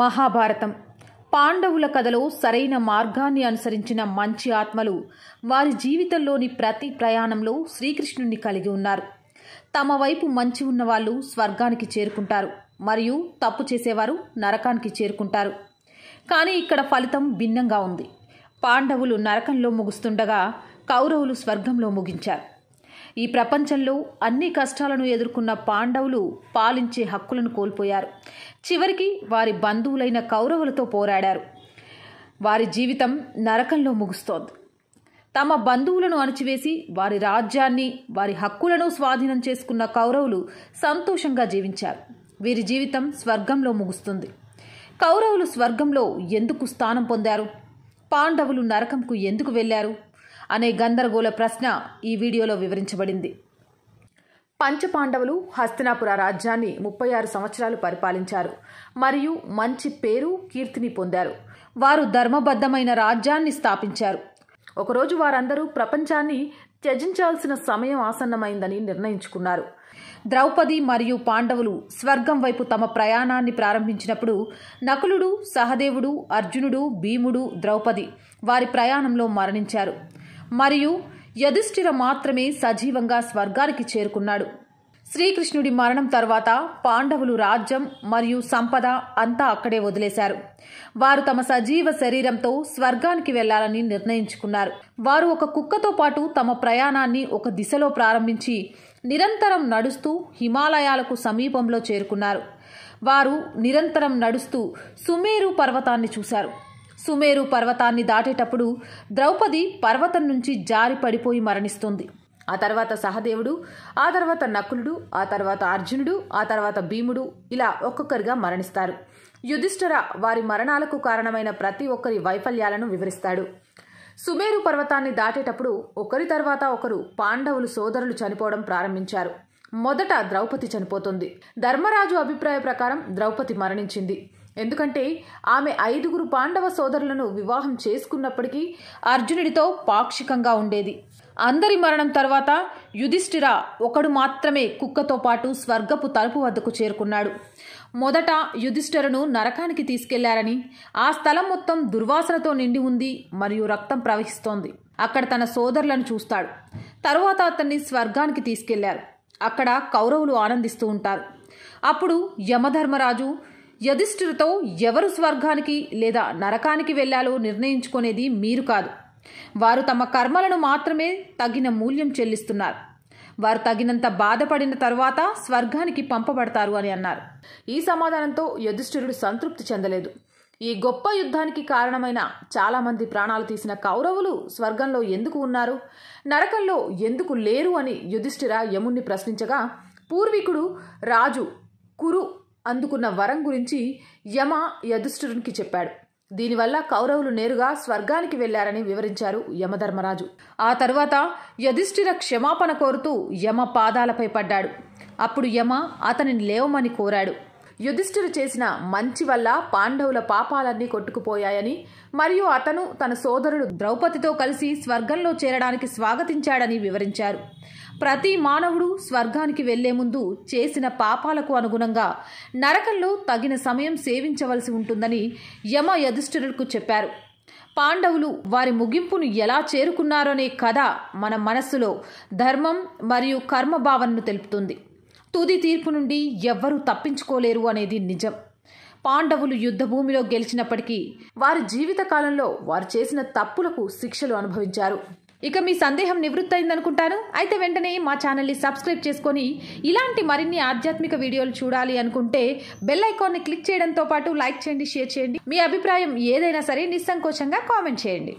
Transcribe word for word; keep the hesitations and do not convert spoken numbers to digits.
మహాభారతం. పాండవుల కథలో సరైన మార్గాన్ని అనుసరించిన మంచి ఆత్మలు వారి జీవితంలోని ప్రతి ప్రయాణంలో శ్రీకృష్ణుని కలిగి ఉన్నారు. తమ వైపు మంచి ఉన్నవాళ్ళు స్వర్గానికి చేరుకుంటారు, మరియు తప్పు చేసేవారు నరకానికి చేరుకుంటారు. కానీ ఇక్కడ ఫలితం భిన్నంగా ఉంది. పాండవులు నరకంలో ముగుస్తుండగా కౌరవులు స్వర్గంలో ముగించారు. ఈ ప్రపంచంలో అన్ని కష్టాలను ఎదుర్కొన్న పాండవులు పాలించే హక్కులను కోల్పోయారు. చివరికి వారి బంధువులైన కౌరవులతో పోరాడారు. వారి జీవితం నరకంలో ముగుస్తోంది. తమ బంధువులను అణచివేసి వారి రాజ్యాన్ని, వారి హక్కులను స్వాధీనం చేసుకున్న కౌరవులు సంతోషంగా జీవించారు. వీరి జీవితం స్వర్గంలో ముగుస్తుంది. కౌరవులు స్వర్గంలో ఎందుకు స్థానం పొందారు? పాండవులు నరకంకు ఎందుకు వెళ్ళారు అనే గందరగోళ ప్రశ్న ఈ వీడియోలో వివరించబడింది. పంచపాండవులు హస్తినాపుర రాజ్యాన్ని ముప్పై ఆరు సంవత్సరాలు పరిపాలించారు మరియు మంచి పేరు, కీర్తిని పొందారు. వారు ధర్మబద్ధమైన రాజ్యాన్ని స్థాపించారు. ఒకరోజు వారందరూ ప్రపంచాన్ని త్యజించాల్సిన సమయం ఆసన్నమైందని నిర్ణయించుకున్నారు. ద్రౌపది మరియు పాండవులు స్వర్గం వైపు తమ ప్రయాణాన్ని ప్రారంభించినప్పుడు నకులుడు, సహదేవుడు, అర్జునుడు, భీముడు, ద్రౌపది వారి ప్రయాణంలో మరణించారు. మరియు యుధిష్ఠిర మాత్రమే సజీవంగా స్వర్గానికి చేరుకున్నాడు. శ్రీకృష్ణుడి మరణం తర్వాత పాండవులు రాజ్యం మరియు సంపద అంతా అక్కడే వదిలేశారు. వారు తమ సజీవ శరీరంతో స్వర్గానికి వెళ్లాలని నిర్ణయించుకున్నారు. వారు ఒక కుక్కతో పాటు తమ ప్రయాణాన్ని ఒక దిశలో ప్రారంభించి నిరంతరం నడుస్తూ హిమాలయాలకు సమీపంలో చేరుకున్నారు. వారు నిరంతరం నడుస్తూ సుమేరు పర్వతాన్ని చూశారు. సుమేరు పర్వతాన్ని దాటేటప్పుడు ద్రౌపది పర్వతం నుంచి జారి పడిపోయి మరణిస్తుంది. ఆ తర్వాత సహదేవుడు, ఆ తర్వాత నకులుడు, ఆ తర్వాత అర్జునుడు, ఆ తర్వాత భీముడు, ఇలా ఒక్కొక్కరిగా మరణిస్తారు. యుధిష్ఠిర వారి మరణాలకు కారణమైన ప్రతి ఒక్కరి వైఫల్యాలను వివరిస్తాడు. సుమేరు పర్వతాన్ని దాటేటప్పుడు ఒకరి తర్వాత ఒకరు పాండవులు సోదరులు చనిపోవడం ప్రారంభించారు. మొదట ద్రౌపది చనిపోతుంది. ధర్మరాజు అభిప్రాయ ప్రకారం ద్రౌపది మరణించింది, ఎందుకంటే ఆమె ఐదుగురు పాండవ సోదరులను వివాహం చేసుకున్నప్పటికీ అర్జునుడితో పాక్షికంగా ఉండేది. అందరి మరణం తర్వాత యుధిష్ఠిర ఒకడు మాత్రమే కుక్కతో పాటు స్వర్గపు తలుపు వద్దకు చేరుకున్నాడు. మొదట యుధిష్ఠిరను నరకానికి తీసుకెళ్లారని, ఆ స్థలం మొత్తం దుర్వాసనతో నిండి ఉంది మరియు రక్తం ప్రవహిస్తోంది. అక్కడ తన సోదరులను చూస్తాడు. తరువాత అతన్ని స్వర్గానికి తీసుకెళ్లారు. అక్కడ కౌరవులు ఆనందిస్తూ ఉంటారు. అప్పుడు యమధర్మరాజు యుధిష్ఠిరతో, ఎవరు స్వర్గానికి లేదా నరకానికి వెళ్లాలో నిర్ణయించుకునేది మీరు కాదు. వారు తమ కర్మలను మాత్రమే తగిన మూల్యం చెల్లిస్తున్నారు. వారు తగినంత బాధపడిన తర్వాత స్వర్గానికి పంపబడతారు అని అన్నారు. ఈ సమాధానంతో యుధిష్ఠిరుడు సంతృప్తి చెందలేదు. ఈ గొప్ప యుద్ధానికి కారణమైన చాలా మంది ప్రాణాలు తీసిన కౌరవులు స్వర్గంలో ఎందుకు ఉన్నారు, నరకంలో ఎందుకు లేరు అని యుధిష్ఠిర యముణ్ణి ప్రశ్నించగా, పూర్వీకుడు రాజు కురు అందుకున్న వరం గురించి యమ యుధిష్ఠిరునికి చెప్పాడు. దీనివల్ల కౌరవులు నేరుగా స్వర్గానికి వెళ్లారని వివరించారు యమధర్మరాజు. ఆ తర్వాత యుధిష్ఠిర క్షమాపణ కోరుతూ యమ పాదాలపై పడ్డాడు. అప్పుడు యమ అతనిని లేవమని కోరాడు. యుధిష్ఠిర చేసిన మంచి వల్ల పాండవుల పాపాలన్నీ కొట్టుకుపోయాయని మరియు అతను తన సోదరుడు ద్రౌపదితో కలిసి స్వర్గంలో చేరడానికి స్వాగతించాడని వివరించారు. ప్రతి మానవుడు స్వర్గానికి వెళ్లే ముందు చేసిన పాపాలకు అనుగుణంగా నరకంలో తగిన సమయం సేవించవలసి ఉంటుందని యమ యుధిష్ఠిరులకు చెప్పారు. పాండవులు వారి ముగింపును ఎలా చేరుకున్నారనే కథ మన మనస్సులో ధర్మం మరియు కర్మ భావనను తెలుపుతుంది. తుది తీర్పు నుండి ఎవ్వరూ తప్పించుకోలేరు అనేది నిజం. పాండవులు యుద్ధభూమిలో గెలిచినప్పటికీ వారి జీవితకాలంలో వారు చేసిన తప్పులకు శిక్షలు అనుభవించారు. ఇక మీ సందేహం నివృత్తి అయిందనుకుంటాను. అయితే వెంటనే మా ఛానల్ని సబ్స్క్రైబ్ చేసుకొని ఇలాంటి మరిన్ని ఆధ్యాత్మిక వీడియోలు చూడాలి అనుకుంటే బెల్ ఐకాన్ని క్లిక్ చేయడంతో పాటు లైక్ చేయండి, షేర్ చేయండి. మీ అభిప్రాయం ఏదైనా సరే నిస్సంకోచంగా కామెంట్ చేయండి.